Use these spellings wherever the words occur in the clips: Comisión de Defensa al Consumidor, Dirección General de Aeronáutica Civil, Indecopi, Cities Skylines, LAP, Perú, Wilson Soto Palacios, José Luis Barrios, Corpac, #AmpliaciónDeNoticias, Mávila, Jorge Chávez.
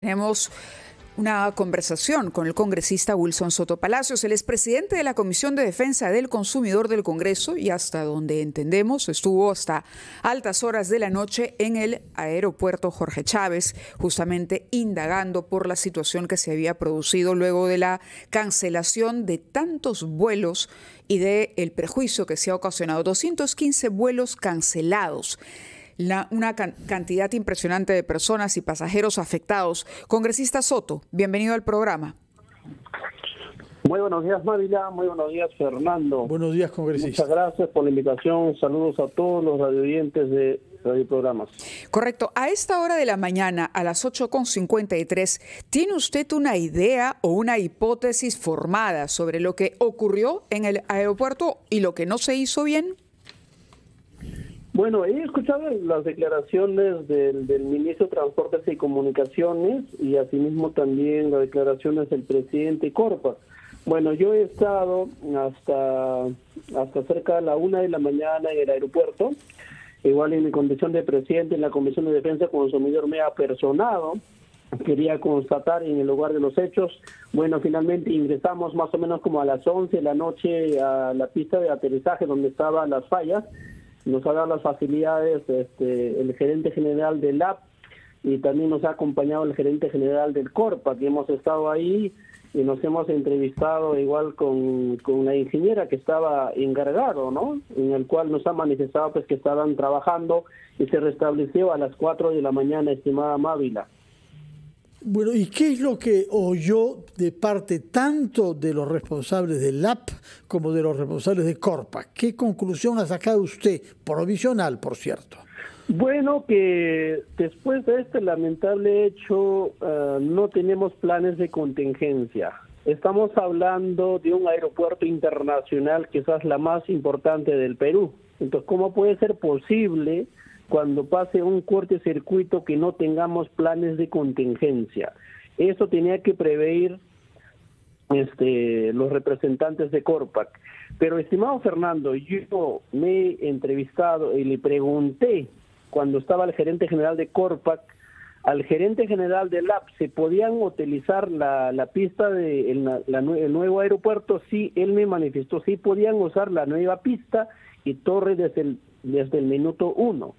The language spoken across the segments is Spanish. Tenemos una conversación con el congresista Wilson Soto Palacios. Él es presidente de la Comisión de Defensa del Consumidor del Congreso y, hasta donde entendemos, estuvo hasta altas horas de la noche en el aeropuerto Jorge Chávez, justamente indagando por la situación que se había producido luego de la cancelación de tantos vuelos y del perjuicio que se ha ocasionado. 215 vuelos cancelados. Una cantidad impresionante de personas y pasajeros afectados. Congresista Soto, bienvenido al programa. Muy buenos días, Mávila. Muy buenos días, Fernando. Buenos días, congresista. Muchas gracias por la invitación. Saludos a todos los radioyentes de radioprogramas. Correcto. A esta hora de la mañana, a las 8:53, ¿tiene usted una idea o una hipótesis formada sobre lo que ocurrió en el aeropuerto y lo que no se hizo bien? Bueno, he escuchado las declaraciones del ministro de Transportes y Comunicaciones y asimismo también las declaraciones del presidente Corpac. Bueno, yo he estado hasta cerca de la 1 de la mañana en el aeropuerto. Igual en mi condición de presidente en la Comisión de Defensa del Consumidor me ha personado. Quería constatar en el lugar de los hechos. Bueno, finalmente ingresamos más o menos como a las 11 de la noche a la pista de aterrizaje donde estaban las fallas. Nos ha dado las facilidades el gerente general del LAP y también nos ha acompañado el gerente general del Corpac, que hemos estado ahí y nos hemos entrevistado igual con la ingeniera que estaba encargado, ¿no? En el cual nos ha manifestado pues que estaban trabajando y se restableció a las 4 de la mañana, estimada Mávila. Bueno, ¿y qué es lo que oyó de parte tanto de los responsables del LAP como de los responsables de Corpac? ¿Qué conclusión ha sacado usted? Provisional, por cierto. Bueno, que después de este lamentable hecho no tenemos planes de contingencia. Estamos hablando de un aeropuerto internacional, quizás la más importante del Perú. Entonces, ¿cómo puede ser posible cuando pase un cortocircuito que no tengamos planes de contingencia? Eso tenía que prever los representantes de Corpac. Pero, estimado Fernando, yo me he entrevistado y le pregunté cuando estaba el gerente general de Corpac, al gerente general del LAP, ¿se podían utilizar la pista del nuevo aeropuerto? Sí, él me manifestó, sí podían usar la nueva pista y torre desde el minuto 1.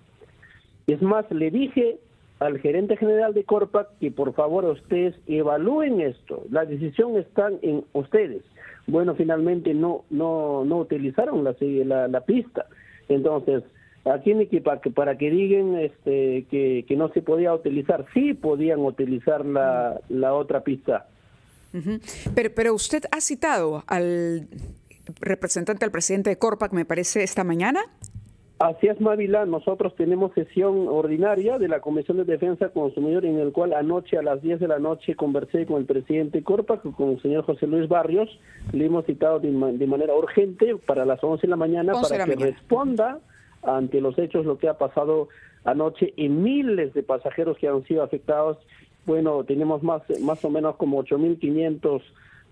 Es más, le dije al gerente general de Corpac que por favor ustedes evalúen esto. La decisión está en ustedes. Bueno, finalmente no utilizaron la pista. Entonces, aquí en Equipa, para que digan que no se podía utilizar, sí podían utilizar la otra pista. Uh-huh. Pero usted ha citado al representante, al presidente de Corpac, me parece, esta mañana. Así es, Mávila, nosotros tenemos sesión ordinaria de la Comisión de Defensa del Consumidor, en el cual anoche a las 10 de la noche conversé con el presidente Corpac, con el señor José Luis Barrios. Le hemos citado de manera urgente para las 11 de la mañana para que responda ante los hechos, lo que ha pasado anoche y miles de pasajeros que han sido afectados. Bueno, tenemos más o menos como 8.500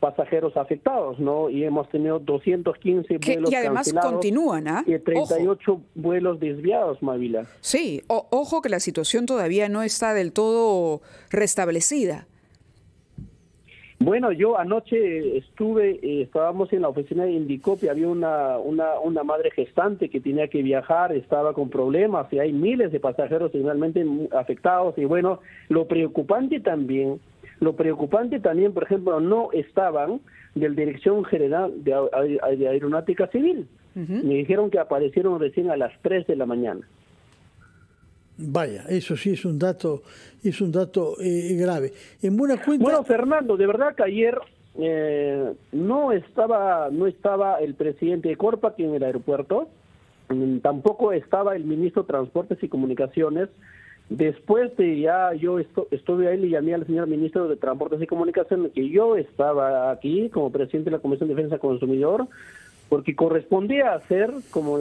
pasajeros afectados, ¿no? Y hemos tenido 215 vuelos cancelados. Y además continúan, ¿ah? Y 38 vuelos desviados, Mávila. Sí, ojo que la situación todavía no está del todo restablecida. Bueno, yo anoche estábamos en la oficina de Indecopi, había una madre gestante que tenía que viajar, estaba con problemas y hay miles de pasajeros realmente afectados. Y bueno, lo preocupante también, por ejemplo, no estaban del Dirección General de Aeronáutica Civil. Uh-huh. Me dijeron que aparecieron recién a las 3 de la mañana. Vaya, eso sí es un dato, grave. En buena cuenta. Bueno, Fernando, de verdad que ayer no estaba el presidente de Corpac en el aeropuerto, tampoco estaba el ministro de Transportes y Comunicaciones. Después de ya yo estuve ahí, le llamé al señor ministro de Transportes y Comunicación que yo estaba aquí como presidente de la Comisión de Defensa del Consumidor, porque correspondía hacer como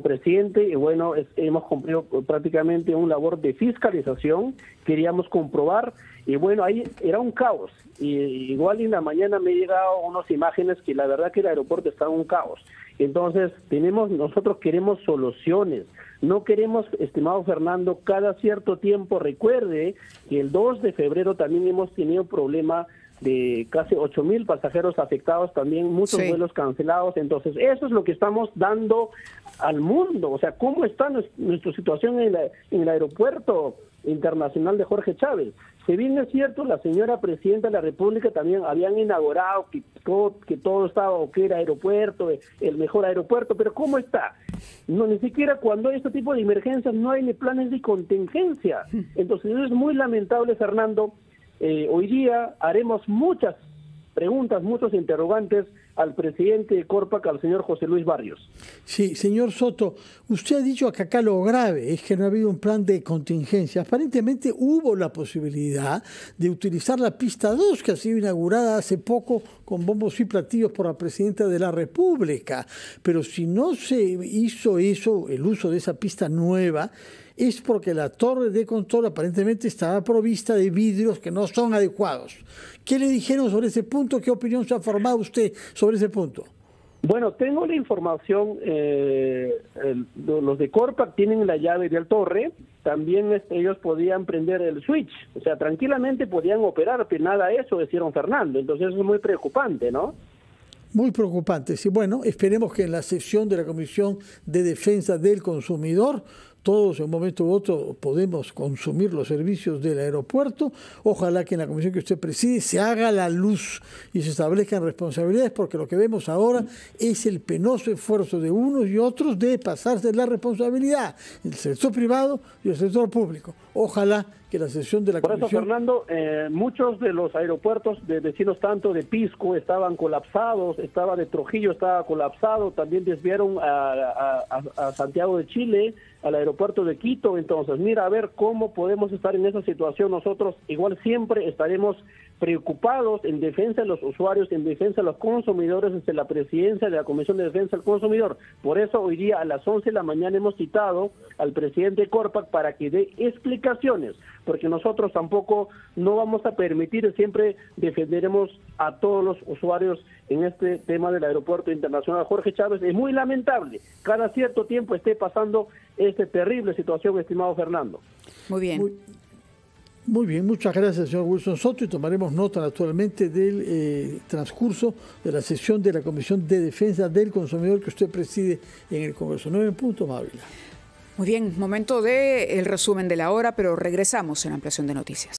presidente. Y bueno, hemos cumplido prácticamente una labor de fiscalización, queríamos comprobar y bueno, ahí era un caos. Y igual en la mañana me he llegado unas imágenes que la verdad que el aeropuerto está en un caos. Entonces, nosotros queremos soluciones. No queremos, estimado Fernando, cada cierto tiempo. Recuerde que el 2 de febrero también hemos tenido problema de casi 8.000 pasajeros afectados también, muchos vuelos cancelados. Entonces, eso es lo que estamos dando al mundo. O sea, ¿cómo está nuestra situación en el aeropuerto internacional de Jorge Chávez? Si bien es cierto, la señora presidenta de la República también habían inaugurado que todo estaba, o que era aeropuerto, el mejor aeropuerto, pero ¿cómo está? No, ni siquiera cuando hay este tipo de emergencias no hay ni planes de contingencia. Entonces, eso es muy lamentable, Fernando. Hoy día haremos muchas preguntas, muchos interrogantes al presidente de Corpac, al señor José Luis Barrios. Sí, señor Soto, usted ha dicho que acá lo grave es que no ha habido un plan de contingencia. Aparentemente hubo la posibilidad de utilizar la pista 2, que ha sido inaugurada hace poco con bombos y platillos por la presidenta de la República. Pero si no se hizo eso, el uso de esa pista nueva, es porque la torre de control aparentemente estaba provista de vidrios que no son adecuados. ¿Qué le dijeron sobre ese punto? ¿Qué opinión se ha formado usted sobre ese punto? Bueno, tengo la información, los de Corpac tienen la llave de la torre, también ellos podían prender el switch, o sea, tranquilamente podían operar, pero nada de eso hicieron, Fernando. Entonces eso es muy preocupante, ¿no? Muy preocupante. Sí, bueno, esperemos que en la sesión de la Comisión de Defensa del Consumidor todos en un momento u otro podemos consumir los servicios del aeropuerto. Ojalá que en la comisión que usted preside se haga la luz y se establezcan responsabilidades, porque lo que vemos ahora es el penoso esfuerzo de unos y otros de pasarse la responsabilidad, el sector privado y el sector público. Ojalá que la sesión de la comisión... Por eso, Fernando, muchos de los aeropuertos de vecinos, tanto de Pisco, estaban colapsados, estaba de Trujillo, estaba colapsado, también desviaron a Santiago de Chile, al aeropuerto de Quito. Entonces, mira, a ver cómo podemos estar en esa situación nosotros. Igual siempre estaremos preocupados en defensa de los usuarios, en defensa de los consumidores, desde la presidencia de la Comisión de Defensa del Consumidor. Por eso hoy día a las 11 de la mañana hemos citado al presidente Corpac para que dé explicaciones, porque nosotros tampoco no vamos a permitir, siempre defenderemos a todos los usuarios en este tema del Aeropuerto Internacional Jorge Chávez. Es muy lamentable, cada cierto tiempo esté pasando esta terrible situación, estimado Fernando. Muy bien. Muy bien, muchas gracias, señor Wilson Soto, y tomaremos nota naturalmente del transcurso de la sesión de la Comisión de Defensa del Consumidor que usted preside en el Congreso. 9 en punto, Mávila. Muy bien, momento del resumen de la hora, pero regresamos en Ampliación de Noticias.